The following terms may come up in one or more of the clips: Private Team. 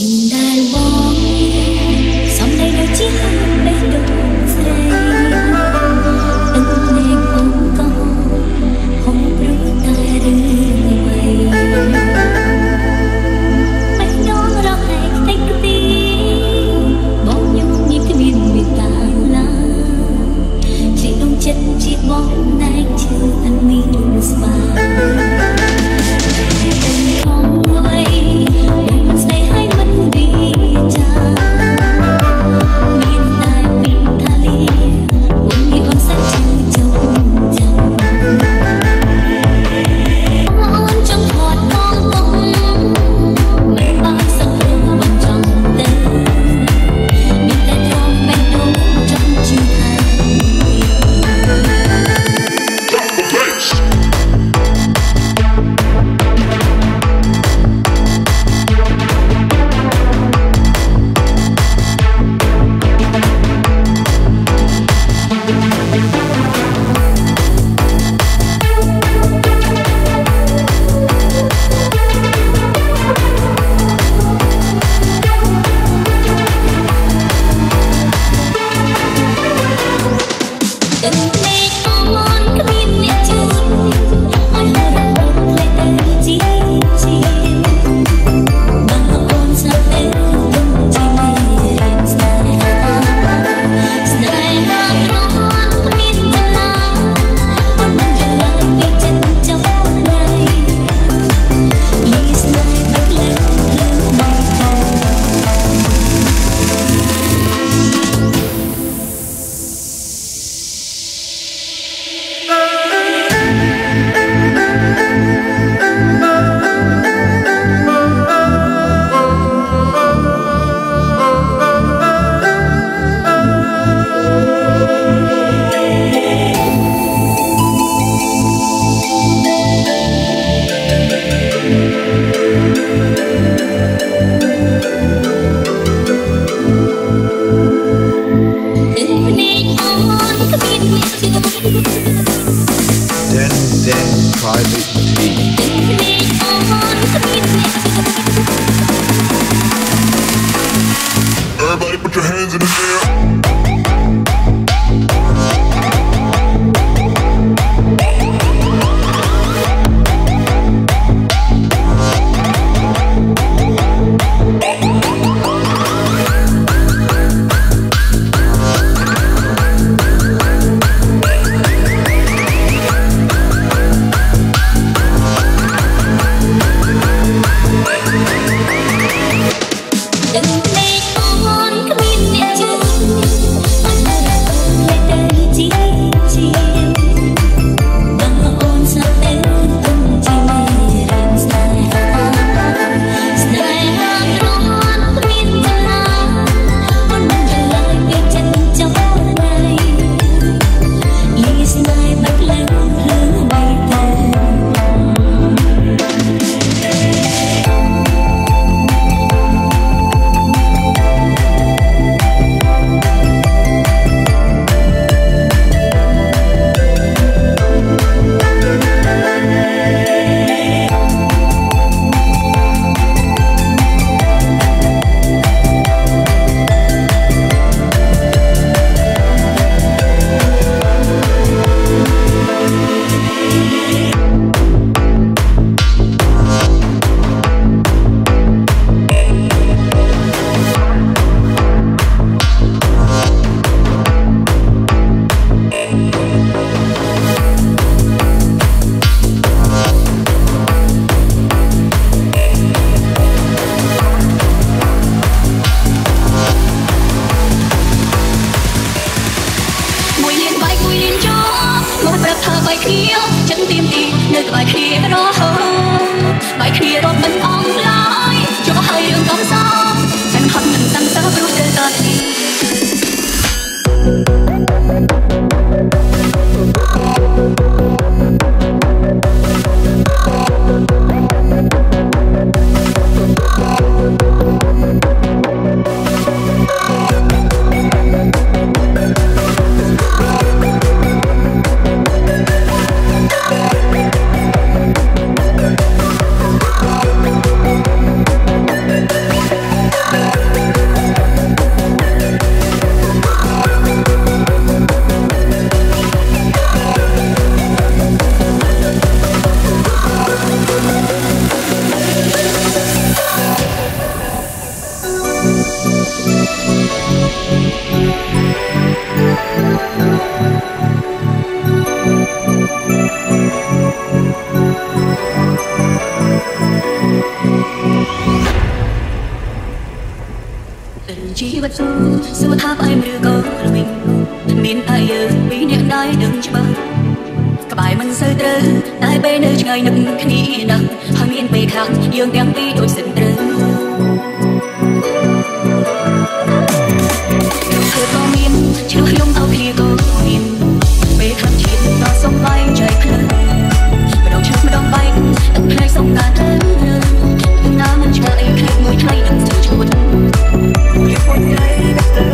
Tình đài bóng sóng đây đâu chỉ hơn đây đâu dây ân em không có không rút tay đi mày anh đó ra hay anh cứ đi bóng nhung như cái miền ta lá chỉ đông chân chỉ bóng nay chưa thân mình xa. Hãy subscribe cho kênh Private Team. chi bất dung sự tháp ai đưa câu là mình nên ai ơi bị điện đai đừng cho bao các bài mình sơ trơ tại bên nơi trời nực khi nắng hai miền về khác dương đem đi đôi sừng trơ thời có miên chỉ đôi lông ao khi có miên về thăm chiến nó sông bay trời khơi và đầu trước đông bay tận hai sông ta thân từng nắng mình trời khi ngồi thay đừng chờ chút liều quân đây đất trời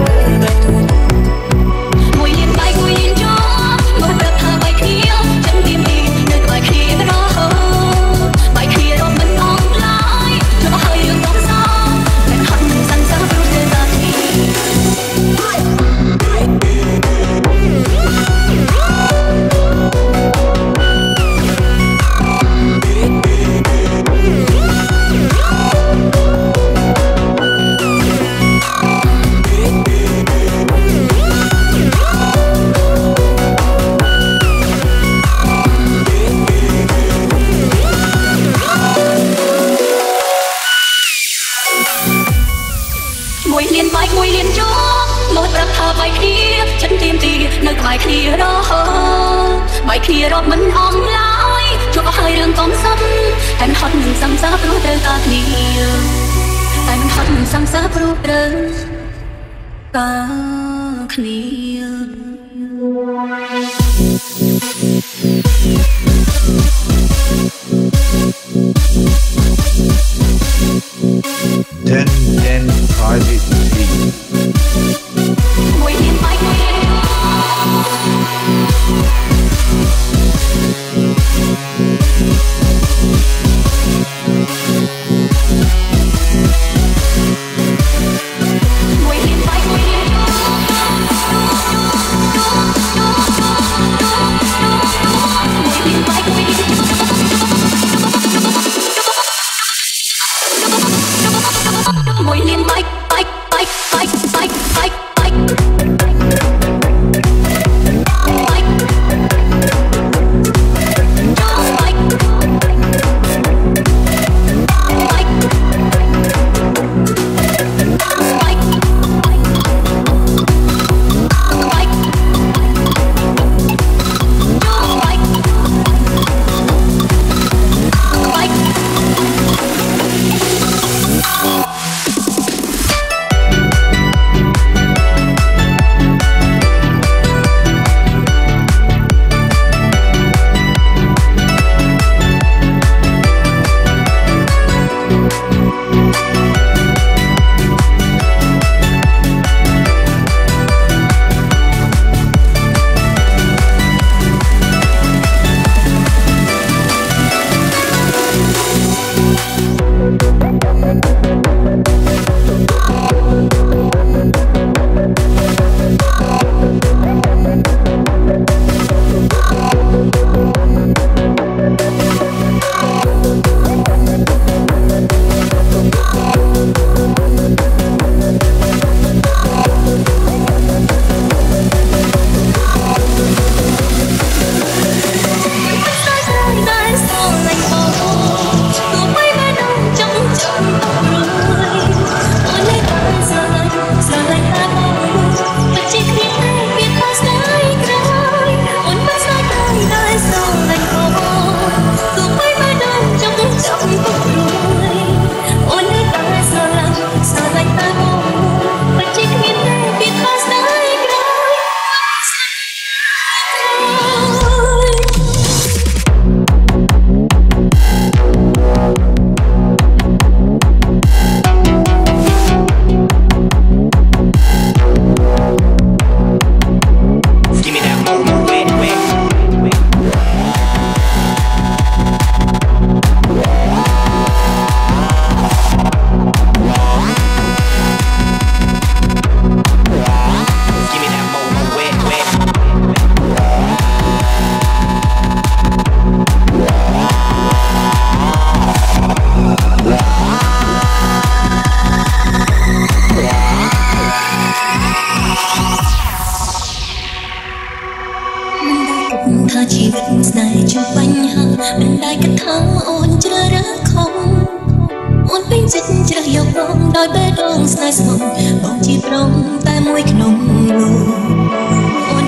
ចិត្តជ្រះយករងដោយបេះដូងស្នេហ៍ស្មោះបងជីប្រងតែមួយក្នុងអូន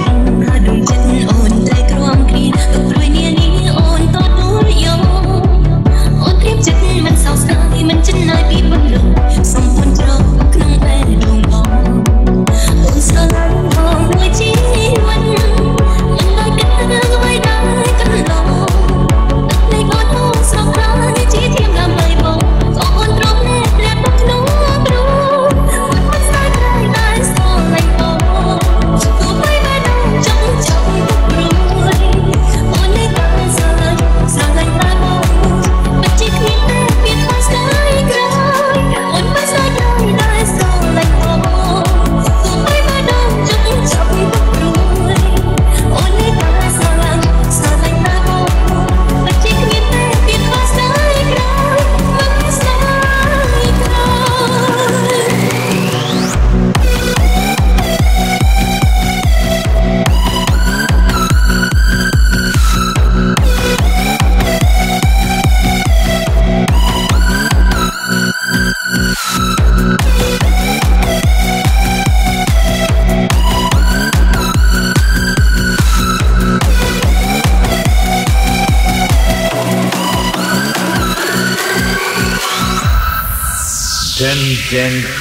អត់ដឹងចិត្តអូនតែក្រំគ្រីទុកព្រួយនានាអូនតតទួយយំអូនព្រៀបចិត្តមិនសោកស្ដាយមិនចិនណាយពីបលំសំពន់ច្រកក្នុងបេះដូងបងអូនស្រឡាញ់បងមួយជីវិតមិនដូចគិតទៅអ្វីដល់កន្លងតែបងអូនស្រឡាញ់នេះជាធៀបដល់ហើយបង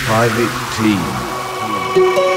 Private Team.